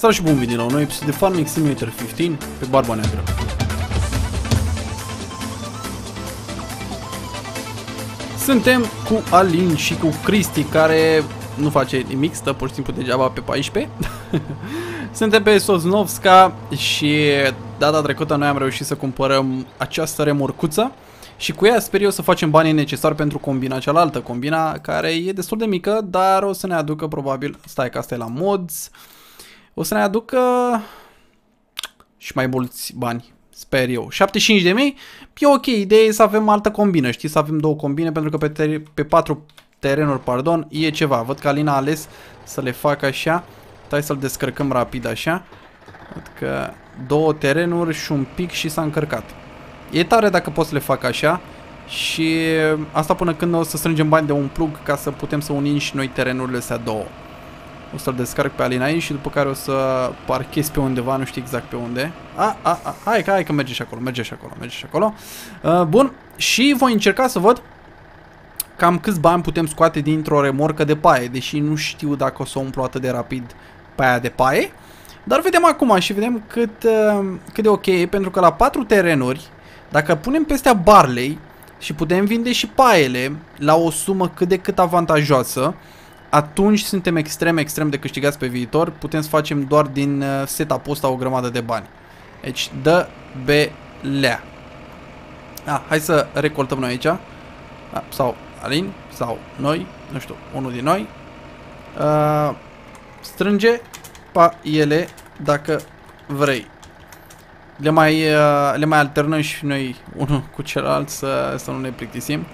Salut și bun venit la un nou episod de Farming Simulator 15 pe Barba Neagră. Suntem cu Alin și cu Cristi, care nu face nimic, stă pur și simplu degeaba pe 14. Suntem pe Sosnovka și data trecută noi am reușit să cumpărăm această remorcuță și cu ea sper eu să facem banii necesari pentru combina cealaltă, combina care e destul de mică, dar o să ne aducă probabil, stai că asta e la mods, o să ne aducă și mai mulți bani, sper eu. 75.000, e ok, ideea e să avem altă combină, știi, să avem două combine, pentru că pe 4 terenuri, pardon, e ceva. Văd că Alina a ales să le facă așa, stai să-l descărcăm rapid așa, văd că două terenuri și un pic și s-a încărcat. E tare dacă pot să le fac așa și asta până când o să strângem bani de un plug ca să putem să unim și noi terenurile astea două. O să-l descarc pe Alina aici și după care o să parchez pe undeva, nu știu exact pe unde. Hai că merge și acolo, merge și acolo. Bun, și voi încerca să văd cam câți bani putem scoate dintr-o remorcă de paie, deși nu știu dacă o să o umplu atât de rapid pe aia de paie. Dar vedem acum și vedem cât de ok e, pentru că la 4 terenuri, dacă punem peste barley și putem vinde și paiele la o sumă cât de cât avantajoasă, atunci suntem extrem de câștigați pe viitor. Putem să facem doar din setup-ul ăsta o grămadă de bani. Deci, dă belea. Hai să recoltăm noi aici. Sau Alin, sau noi, nu știu, unul din noi. Strânge paiele dacă vrei. Le mai alternăm și noi unul cu celălalt să nu ne plictisim.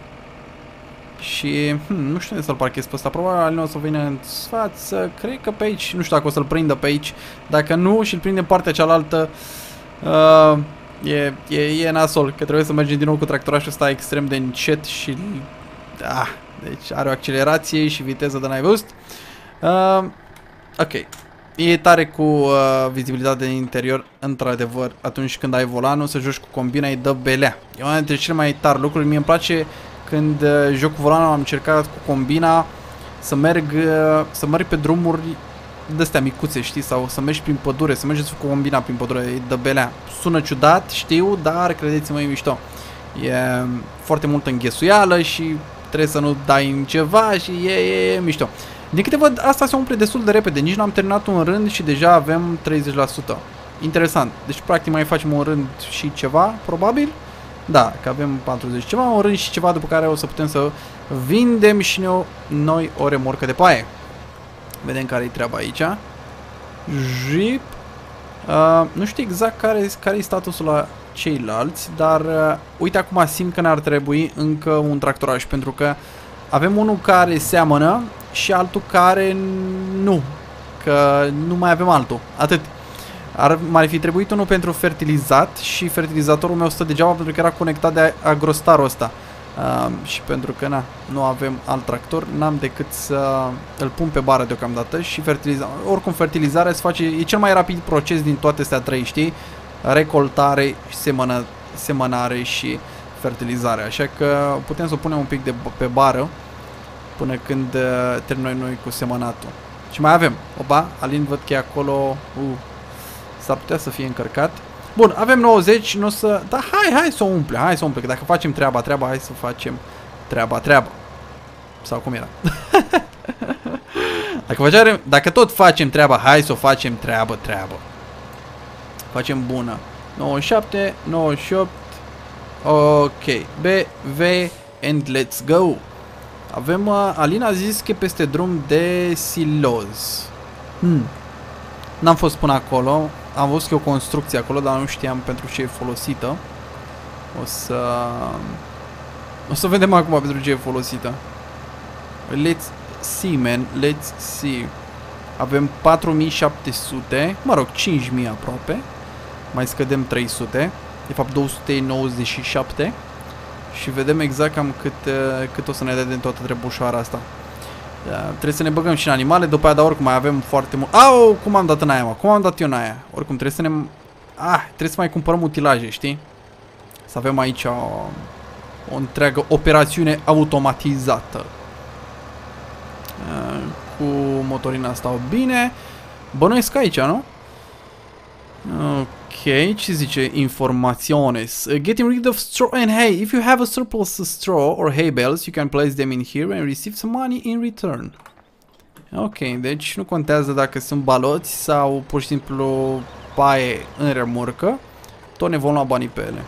Și nu știu unde să-l parchez pe ăsta, probabil Alina o să vină în față, cred că pe aici, nu știu dacă o să-l prindă pe aici, dacă nu și-l prinde partea cealaltă, e nasol, că trebuie să mergem din nou cu tractorașul ăsta extrem de încet și, da, deci are o accelerație și viteză de n-ai văzut. Ok, e tare cu vizibilitatea din interior, într-adevăr, atunci când ai volanul să joci cu combina, îi dă belea, e una dintre cele mai tari lucruri, mie îmi place. Când joc cu volanul am încercat cu combina să merg pe drumuri de-astea micuțe, știi, sau să mergi prin pădure, să mergeți cu combina prin pădure, e de belea. Sună ciudat, știu, dar credeți-mă, e mișto. E foarte multă înghesuială și trebuie să nu dai în ceva și e mișto. Din câte văd, asta se umple destul de repede, nici n-am terminat un rând și deja avem 30%. Interesant, deci practic mai facem un rând și ceva, probabil. Da, că avem 40 ceva, un rând și ceva, după care o să putem să vindem și noi o remorcă de paie. Vedem care-i treaba aici. Jip. Nu știu exact care-i statusul la ceilalți, dar uite acum simt că ne-ar trebui încă un tractoraș, pentru că avem unul care seamănă și altul care nu, că nu mai avem altul, atât. M-ar fi trebuit unul pentru fertilizat și fertilizatorul meu stă degeaba pentru că era conectat de agrostarul ăsta. Și pentru că nu avem alt tractor, n-am decât să îl pun pe bară deocamdată și oricum fertilizarea se face, e cel mai rapid proces din toate astea trei, știi? Recoltare, semănare și fertilizare. Așa că putem să o punem un pic pe bară până când terminăm noi cu semănatul. Și mai avem, opa, Alin văd că e acolo... S-ar putea să fie încărcat. Bun, avem 90, nu o să... Da, hai să o umple, că dacă facem treaba, hai să facem treaba. Sau cum era? Dacă tot facem treaba, hai să o facem treabă. Facem bună. 97, 98. Ok. BV and let's go. Avem... Alina a zis că e peste drum de siloz. N-am fost până acolo. Am văzut că e o construcție acolo, dar nu știam pentru ce e folosită. O să vedem acum pentru ce e folosită. Let's see, man. Let's see. Avem 4700. Mă rog, 5000 aproape. Mai scădem 300. De fapt, 297. Și vedem exact cam cât o să ne dea din toată trebușoara asta. Trebuie să ne băgăm și în animale, după aia, dar oricum mai avem foarte mult. Au, cum am dat în aia, mă? Cum am dat eu în aia? Oricum trebuie să ne... trebuie să mai cumpărăm utilaje, știi? Să avem aici o întreagă operațiune automatizată. Cu motorina asta, bine. Bănuiesc aici, nu? Ok, ce zice informaciones? Getting rid of straw and hay. If you have a surplus of straw or hay bales, you can place them in here and receive some money in return. Ok, deci nu contează dacă sunt baloți sau pur și simplu paie în remorcă. Tot ne vom lua banii pe ele.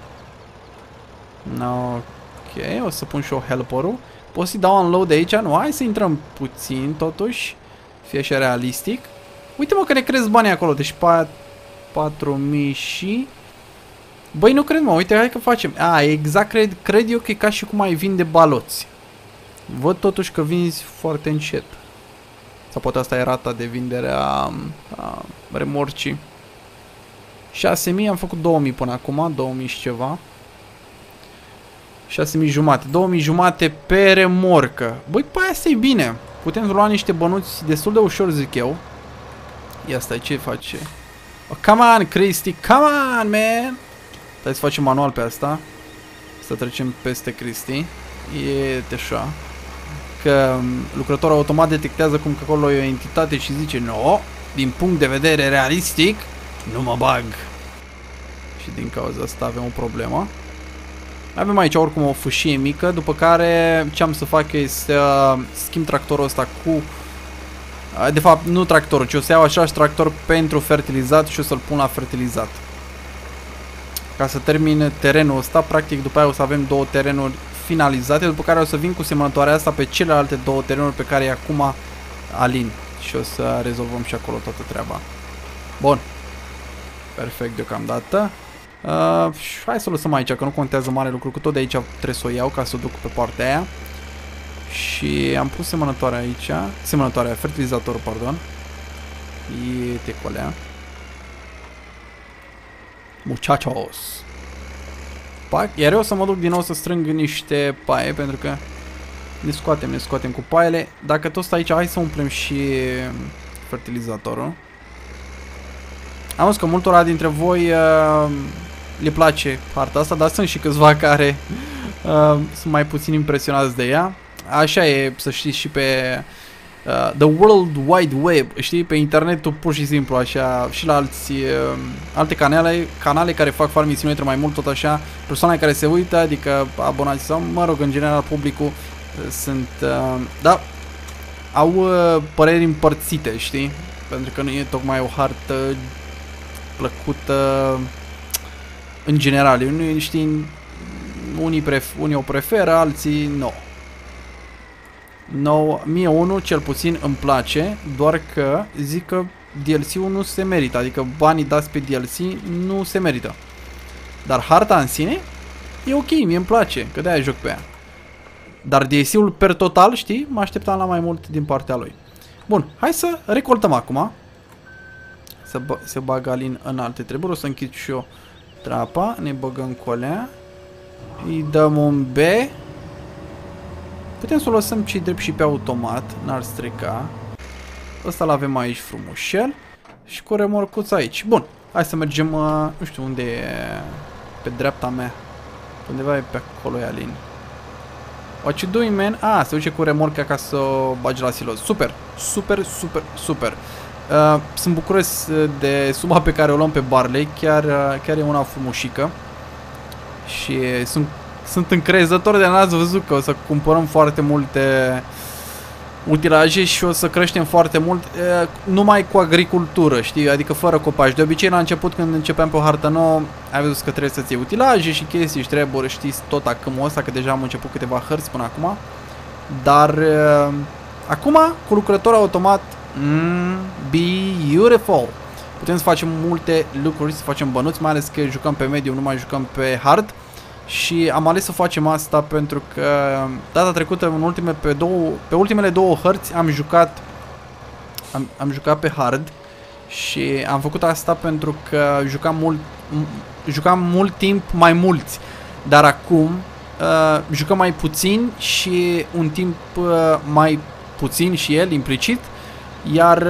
Ok, o să pun și eu helperul. Pot să-i dau unload de aici? Nu, hai să intrăm puțin totuși. Fie așa realistic. Uite-mă că ne cresc banii acolo, deci 4.000 și... Băi, nu cred, mă, uite, hai că facem. A, exact, cred eu că e ca și cum ai vinde baloți. Văd totuși că vinzi foarte încet. Sau poate asta e rata de vindere a remorcii. 6.000, am făcut 2.000 până acum, 2.000 și ceva. 6.000 jumate, 2.000 jumate pe remorcă. Băi, pe aia asta e bine. Putem lua niște bănuți destul de ușor, zic eu. Ia stai, ce face? Oh, come on, Cristi, come on, man! Stai să facem manual pe asta. Să trecem peste Cristi. E așa. Că lucrătorul automat detectează cum că acolo e o entitate și zice no, din punct de vedere realistic, nu mă bag. Și din cauza asta avem o problemă. Avem aici oricum o fâșie mică, după care ce am să fac este să schimb tractorul ăsta cu... De fapt, nu tractorul, ci o să iau același tractor pentru fertilizat și o să-l pun la fertilizat. Ca să termin terenul ăsta, practic după aia o să avem două terenuri finalizate, după care o să vin cu semănătoarea asta pe celelalte două terenuri pe care e acum Alin. Și o să rezolvăm și acolo toată treaba. Bun. Perfect deocamdată. Hai să o lăsăm aici, că nu contează mare lucru, cu tot de aici trebuie să o iau ca să o duc pe partea aia. Și am pus semănătoarea aici, semănătoarea, fertilizatorul, pardon. E tecolea. Muchachos. Pac, iar eu o să mă duc din nou să strâng niște paie, pentru că ne scoatem cu paiele. Dacă tot stai aici, hai să umplem și fertilizatorul. Am zis că multora dintre voi le place harta asta, dar sunt și câțiva care sunt mai puțin impresionați de ea. Așa e, să știți, și pe The World Wide Web, știi, pe internetul pur și simplu, așa, și la alte canale care fac Farming Simulator mai mult, tot așa, persoane care se uită, adică abonați sau, mă rog, în general publicul, sunt, da, au păreri împărțite, știi, pentru că nu e tocmai o hartă plăcută în general, nu știi, unii o preferă, alții nu. No, mie unul cel puțin îmi place, doar că zic că DLC-ul nu se merită, adică banii dați pe DLC nu se merită. Dar harta în sine e ok, mie îmi place, că de-aia joc pe ea. Dar DLC-ul per total, știi, mă așteptam la mai mult din partea lui. Bun, hai să recoltăm acum. Se bagă Alin în alte treburi, o să închid și eu trapa, ne băgăm colea. Îi dăm un B. Putem să o lăsăm ce-i drept și pe automat, n-ar strica. Ăsta l-avem aici frumușel și cu remorcuța aici. Bun, hai să mergem, nu știu unde e, pe dreapta mea. Undeva e pe acolo, e Alin. What you doing, man? Ah, se duce cu remorca ca să o bagi la siloz. Super, super, super, super. Sunt bucuros de suma pe care o luăm pe Barley, chiar e una frumușică. Și sunt încrezător, de n-ați văzut că o să cumpărăm foarte multe utilaje și o să creștem foarte mult numai cu agricultură, știi? Adică fără copaci. De obicei, la început, când începeam pe o hartă nouă, ai văzut că trebuie să-ți iei utilaje și chestii și treburi, știi, tot acâmul ăsta, că deja am început câteva hărți până acum. Dar acum, cu lucrător automat, beautiful! Putem să facem multe lucruri, să facem bănuți, mai ales că jucăm pe mediu, nu mai jucăm pe hard. Și am ales să facem asta pentru că data trecută, pe ultimele două hărți am jucat pe hard. Și am făcut asta pentru că jucam mult timp mai mulți. Dar acum jucăm mai puțin și un timp mai puțin și el implicit. Iar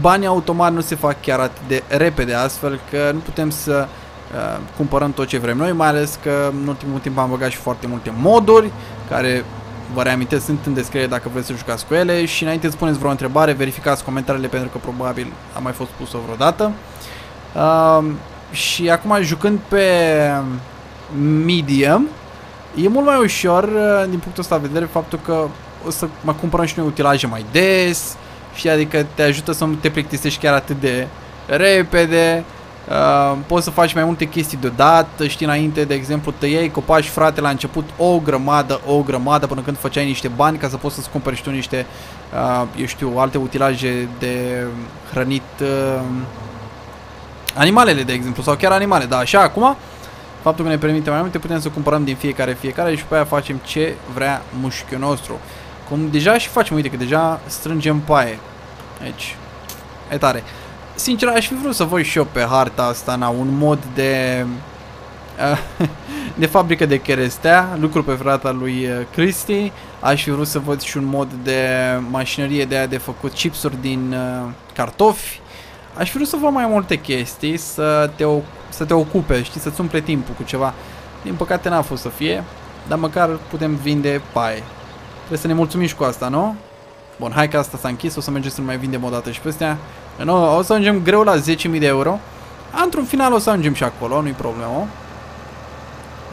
banii automat nu se fac chiar atât de repede, astfel că nu putem să cumpărăm tot ce vrem noi, mai ales că în ultimul timp am băgat și foarte multe moduri care vă reamintesc, sunt în descriere dacă vreți să jucați cu ele și înainte îți puneți vreo întrebare, verificați comentariile pentru că probabil a mai fost pusă vreodată. Și acum jucând pe medium, e mult mai ușor din punctul ăsta de vedere faptul că o să mă cumpărăm și noi utilaje mai des și adică te ajută să nu te plictisești chiar atât de repede. Poți să faci mai multe chestii deodată, știi, înainte, de exemplu, tăiai copaci, frate, la început o grămadă până când făceai niște bani ca să poți să-ți cumperi și tu niște, eu știu, alte utilaje de hrănit animalele, de exemplu, sau chiar animale, dar așa acum, faptul că ne permite mai multe, putem să cumpărăm din fiecare și pe aia facem ce vrea mușchiul nostru. Cum deja și facem, uite că deja strângem paie. Aici, e tare. Sincer, aș fi vrut să văd și eu pe harta asta, na, un mod de fabrică de cherestea, lucru pe frata lui Cristi. Aș fi vrut să văd și un mod de mașinărie de aia de făcut chipsuri din cartofi. Aș fi vrut să văd mai multe chestii, să te ocupe, știi, să-ți umple timpul cu ceva. Din păcate n-a fost să fie, dar măcar putem vinde paie. Trebuie să ne mulțumim și cu asta, nu? Bun, hai că asta s-a închis, o să mergem să mai vindem o dată și peste. O să ajungem greu la 10.000 de euro. Într-un final o să ajungem și acolo, nu-i problemă.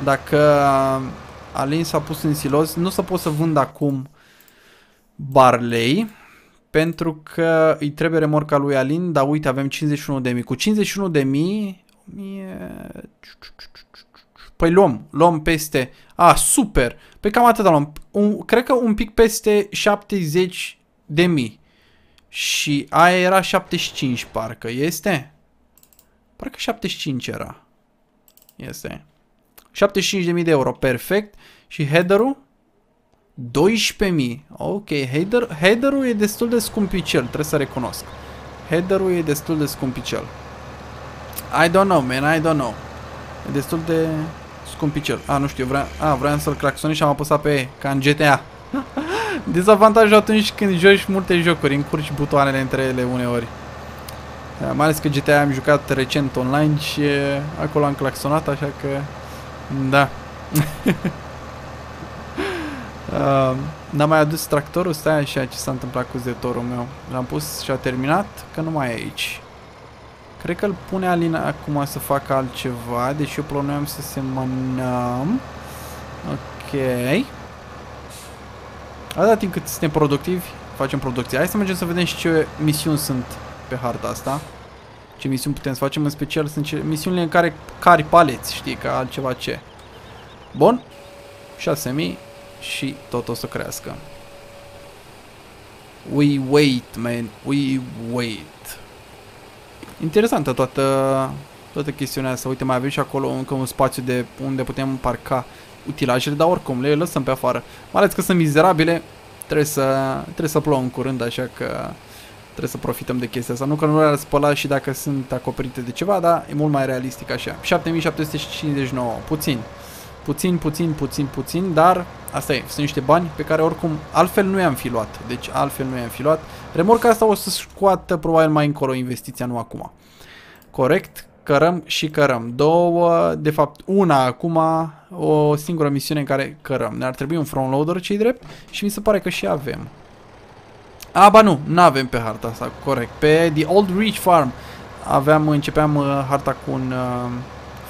Dacă Alin s-a pus în silos, nu o să pot să vând acum barley, pentru că îi trebuie remorca lui Alin, dar uite, avem 51.000. Cu 51.000... Păi luăm peste... A, super! Păi cam atât luăm. Cred că un pic peste 70.000. Și aia era 75, parcă este? Parcă 75 era. Este. 75.000 de euro, perfect. Și header-ul? 12.000. Ok, header-ul e destul de scumpicel, trebuie să recunosc. Header-ul e destul de scumpicel. I don't know, man, I don't know. E destul de scumpicel. A, nu știu, vreau să-l claxonez și am apăsat pe E, ca în GTA. Dezavantajul atunci când joci multe jocuri, încurci butoanele între ele uneori. Mai ales că GTA am jucat recent online și acolo am claxonat, așa că... Da. N-am mai adus tractorul, stai așa ce s-a întâmplat cu zetorul meu. L-am pus și a terminat, că nu mai e aici. Cred că îl pune Alina acum să facă altceva, deși eu plănuiam să semănăm. Ok. Atâta timp cât suntem productivi, facem producție. Hai să mergem să vedem și ce misiuni sunt pe harta asta. Ce misiuni putem să facem, în special sunt misiunile în care cari paleți, știi, ca altceva ce. Bun. 6.000 și tot o să crească. We wait, man. We wait. Interesantă toată chestiunea asta. Uite, mai avem și acolo încă un spațiu de unde putem parca utilajele, dar oricum le lăsăm pe afară. Mai ales că sunt mizerabile, trebuie să plouă în curând, așa că trebuie să profităm de chestia asta. Nu că nu le-ar spăla și dacă sunt acoperite de ceva, dar e mult mai realistic așa. 7759, puțin, dar asta e, sunt niște bani pe care oricum altfel nu i-am fi luat. Deci altfel nu i-am fi luat. Remorca asta o să scoată probabil mai încolo investiția, nu acum. Corect. Cărăm și cărăm. Două, de fapt una acum, o singură misiune în care cărăm. Ne-ar trebui un frontloader, ce-i drept, și mi se pare că și avem. A, ba nu, n-avem pe harta asta, corect. Pe The Old Reach Farm începeam harta cu un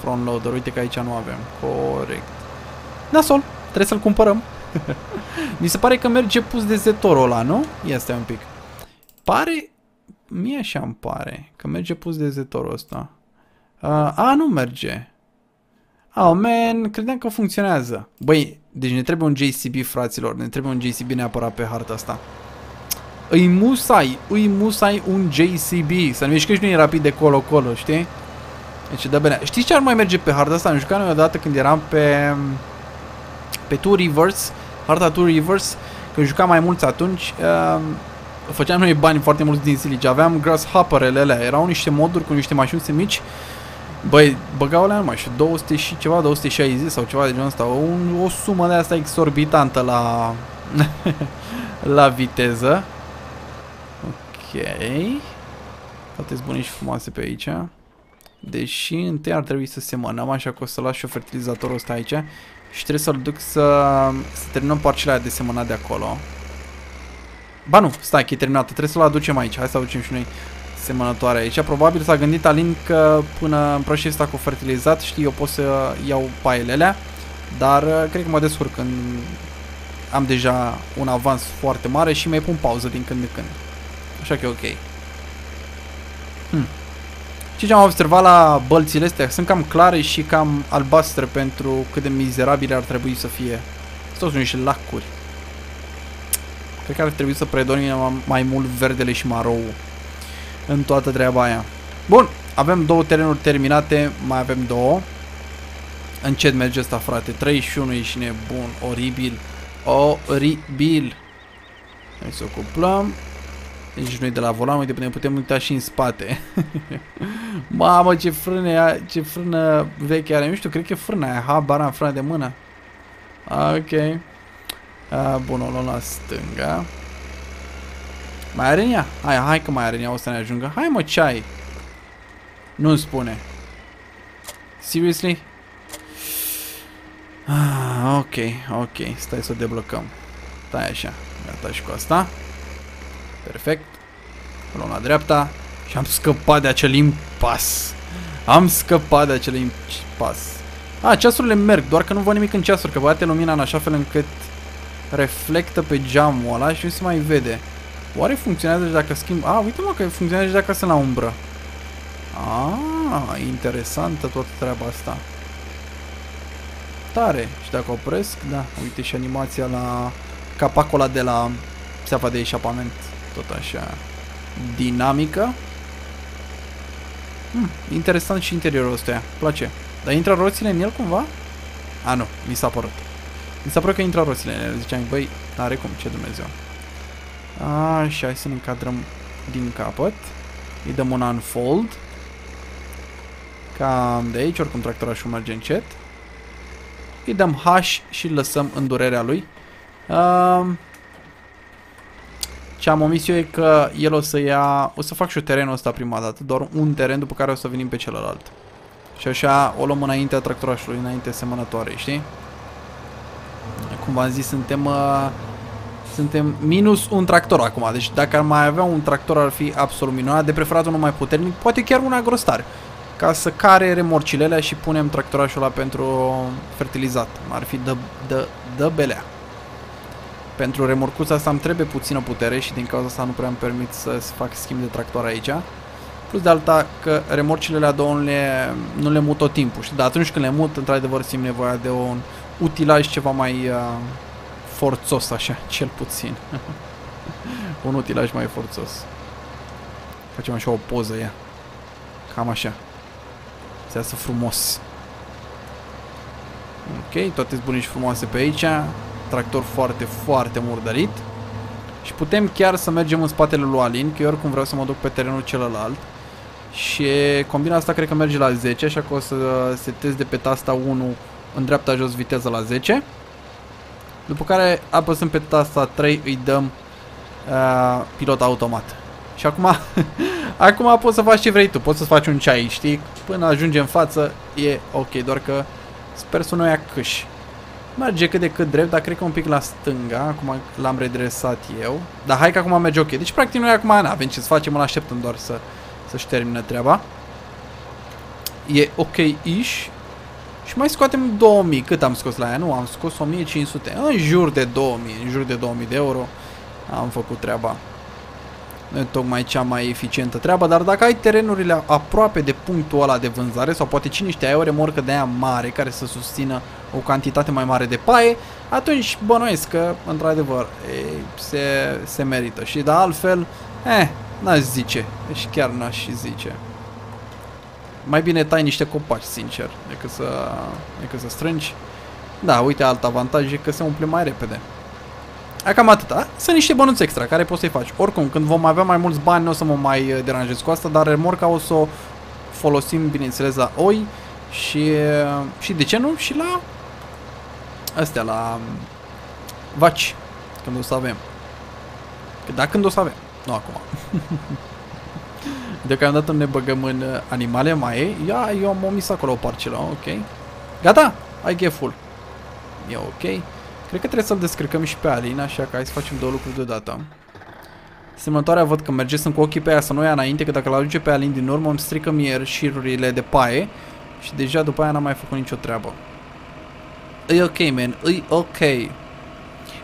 frontloader, uite că aici nu avem. Corect. Nasol, trebuie să-l cumpărăm. Mi se pare că merge pus de zetorul ăla, nu? Ia stai un pic. Mie așa îmi pare că merge pus de zetorul ăsta. A, nu merge. Oh, man, credeam că funcționează. Băi, deci ne trebuie un JCB, fraților. Ne trebuie un JCB neapărat pe harta asta. Îi musai un JCB. Să ne mișcăști nu rapid de colo-colo, știi? Deci, da, bine. Știți ce ar mai merge pe harta asta? Am jucat noi odată când eram pe Two Rivers. Harta Two Rivers. Când jucam mai mulți atunci... Făceam noi bani foarte mulți din silici. Aveam grasshopperele alea. Erau niște moduri cu niște mașini mici. Băi, băgau alea numai și 200 și ceva, 260 sau ceva de genul ăsta. O sumă de asta exorbitantă la la viteză. Ok. Toate zbune și frumoase pe aici. Deși întâi ar trebui să semănăm, așa că o să las și fertilizatorul ăsta aici. Și trebuie să-l duc să terminăm parcela de semănat de acolo. Ba nu, stai că e terminată, trebuie să-l aducem aici. Hai să aducem și noi semănătoare aici. Probabil s-a gândit Alin că până proștii ăsta cu fertilizat, știi, eu pot să iau paiele alea. Dar cred că mă descurc când am deja un avans foarte mare și mai pun pauză din când în când. Așa că e ok. Și ce am observat la bălțile astea, sunt cam clare și cam albastre pentru cât de mizerabile ar trebui să fie. Sunt niște lacuri. Cred că ar trebui să predomine mai mult verdele și marou în toată treaba aia. Bun, avem două terenuri terminate, mai avem două. Încet merge asta, frate. 31 ești nebun, oribil. Oribil. Hai să o cuplăm. Deci noi de la volan, uite, ne putem uita și în spate. Mamă, ce frână, ce frână veche are. Nu știu, cred că e frâna aia. Habar am, frână de mână. Ok. Bun, o luăm la stânga. Mai are în ea? Hai că mai are în ea, o să ne ajungă. Hai mă, ce ai? Nu-mi spune. Seriously? Ok, ok. Stai să o deblocăm. Stai așa. Gata și cu asta. Perfect. Luăm la dreapta. Și am scăpat de acel impas. Am scăpat de acel impas. Ceasurile merg, doar că nu văd nimic în ceasuri, că bate lumina în așa fel încât reflectă pe geamul ăla și nu se mai vede. Oare funcționează și dacă schimb... uite-mă că funcționează și dacă sunt la umbră. Interesantă toată treaba asta. Tare. Și dacă opresc, da, uite și animația la capacul ăla de la țeapa de eșapament. Tot așa dinamică. Interesant și interiorul ăsta. Place. Dar intră roțile în el cumva? Nu, mi s-a părut. Mi s-a părut că intră roțile în el. Ziceam, băi, n-are cum, ce Dumnezeu. Și hai să ne încadrăm din capăt. Îi dăm un unfold. Cam de aici, oricum tractorașul merge încet. Îi dăm H și îl lăsăm în durerea lui. Ce am omis eu e că el o să ia... O să fac și eu terenul ăsta prima dată. Doar un teren, după care o să venim pe celălalt. Și așa o luăm înaintea tractorașului, înainte semănătoarei, știi? Cum v-am zis, suntem minus un tractor acum. Deci dacă ar mai avea un tractor ar fi absolut minunat. De preferat unul mai puternic, poate chiar un agrostar. Ca să care remorcile alea și punem tractorașul ăla pentru fertilizat. Ar fi de belea. Pentru remorcuța asta îmi trebuie puțină putere și din cauza asta nu prea îmi permit să fac schimb de tractor aici. Plus de alta că remorcile alea două nu le mut tot timpul, știi? Dar atunci când le mut, într-adevăr simt nevoia de un utilaj ceva mai forțos așa, cel puțin. Un utilaj mai forțos. Facem așa o poză ea. Cam așa. Se iasă frumos. Ok, toate sunt bune și frumoase pe aici. Tractor foarte, foarte murdărit. Și putem chiar să mergem în spatele lui Alin, că eu oricum vreau să mă duc pe terenul celălalt. Și combina asta cred că merge la 10, așa că o să setez de pe tasta 1 în dreapta jos viteza la 10. După care apăsăm pe tasta 3, îi dăm pilot automat. Și acum, acum poți să faci ce vrei tu, poți să-ți faci un ceai, știi? Până ajunge în față e ok, doar că sper să nu ia câși. Merge cât de cât drept, dar cred că un pic la stânga. Acum l-am redresat eu. Dar hai că acum merge ok. Deci practic noi acum n-avem ce să facem, îl așteptăm doar să-și termină treaba. E ok-ish. Și mai scoatem 2000. Cât am scos la ea? Nu, am scos 1500. În jur de 2000, în jur de 2000 de euro am făcut treaba. Nu e tocmai cea mai eficientă treaba, dar dacă ai terenurile aproape de punctul ăla de vânzare, sau poate cine știe, ai o remorcă de aia mare care să susțină o cantitate mai mare de paie, atunci bănuiesc că, într-adevăr, se merită. Și da, altfel, n-aș zice. Deci chiar n-aș zice. Mai bine tai niște copaci, sincer, decât să strângi. Da, uite, alt avantaj e că se umple mai repede. Cam atâta. Sunt niște bănuți extra care poți să-i faci. Oricum, când vom avea mai mulți bani, nu o să mă mai deranjez cu asta, dar remorca o să o folosim, bineînțeles, la oi și de ce nu, și la astea, la vaci, când o să avem. Că da, când o să avem. Nu acum. Deocamdată ne băgăm în animale mai. Ia, eu am omis acolo o parcelă, ok. Gata, ai gheful. E ok. Cred că trebuie să-l descărcăm și pe Alin, așa că hai să facem două lucruri deodată. Semănătoarea văd că merge, sunt cu ochii pe ea să nu ia înainte, că dacă l aduce pe Alin din urmă îmi strică mie șirurile de paie și deja după aia n-am mai făcut nicio treabă. E ok, man, e ok.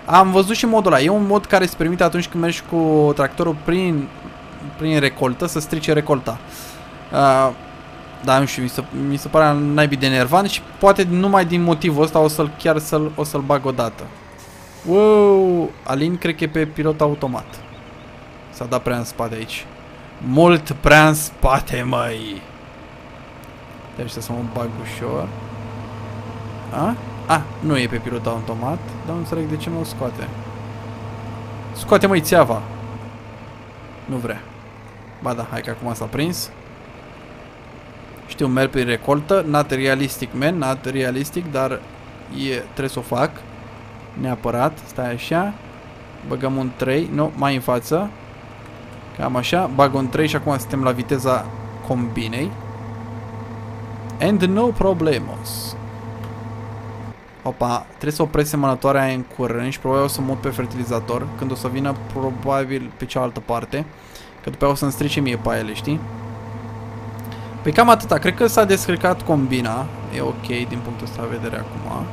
Am văzut și modul ăla, e un mod care îți permite atunci când mergi cu tractorul prin recoltă să strice recolta. Da, nu știu, mi se pare naibii de enervant și poate numai din motivul ăsta o să-l bag o dată. Wow, Alin cred că e pe pilot automat. S-a dat prea în spate aici. Mult prea în spate, măi. Deci să mă bag ușor. A? A, nu e pe pilot automat, dar nu înțeleg de ce nu o scoate. Scoate, măi, țeava. Nu vrea. Ba da, hai că acum s-a prins. Știu, merg prin recoltă, not realistic, man, not realistic, dar trebuie să o fac. Neapărat, stai așa. Băgăm un 3, nu, mai în față. Cam așa, bag un 3 și acum suntem la viteza combinei. And no problemos. Opa, trebuie să opresc semănătoarea în curând și probabil o să mut pe fertilizator. Când o să vină probabil pe cealaltă parte. Că după aia o să-mi strice mie paiele, știi? Păi cam atâta, cred că s-a descărcat combina. E ok din punctul ăsta de vedere acum.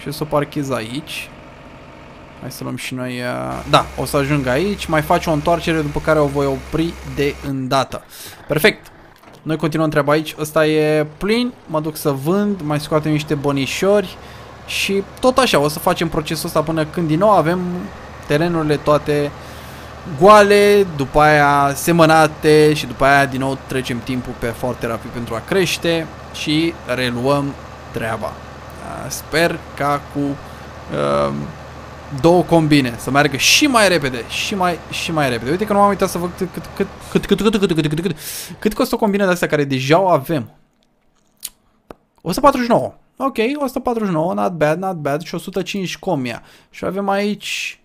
Și o să o parchez aici. Hai să luăm și noi... Da, o să ajung aici. Mai fac o întoarcere după care o voi opri de îndată. Perfect! Noi continuăm treaba aici. Ăsta e plin. Mă duc să vând. Mai scoatem niște bănișori. Și tot așa. O să facem procesul ăsta până când din nou avem terenurile toate goale. După aia semănate. Și după aia din nou trecem timpul pe foarte rapid pentru a crește. Și reluăm treaba. Sper ca cu... două combine, să meargă și mai repede, și mai repede. Uite că nu m-am uitat să văd cât costă o combină de astea care deja o avem. 149. Ok, 149, not bad, not bad. Și 105 comia. Și avem aici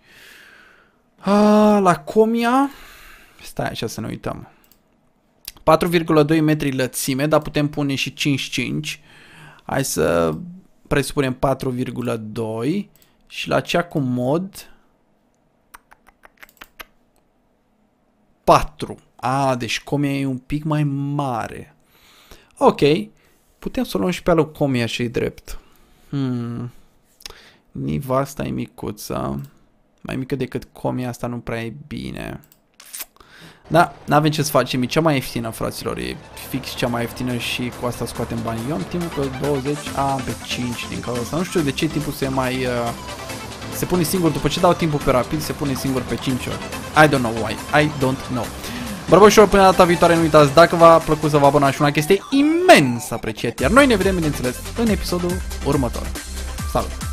la comia. Stai așa să ne uităm. 4,2 metri lățime, dar putem pune și 5,5. Hai să presupunem 4,2. Și la cea cu mod 4. A, deci comia e un pic mai mare. Ok. Putem să o luăm și pe alu comia și drept. Niva asta e micuță. Mai mică decât comia asta nu prea e bine. Da, n-avem ce să facem. E cea mai ieftină, fraților. E fix cea mai ieftină și cu asta scoatem bani. Eu am timpul pe 20, am pe 5 din cauza asta. Nu știu de ce timpul se mai... se pune singur, după ce dau timpul pe rapid, se pune singur pe 5 ori. I don't know why. I don't know. Bărbășilor, până data viitoare, nu uitați, dacă v-a plăcut să vă abonați, una chestie imens apreciată. Iar noi ne vedem, bineînțeles, în episodul următor. Salut!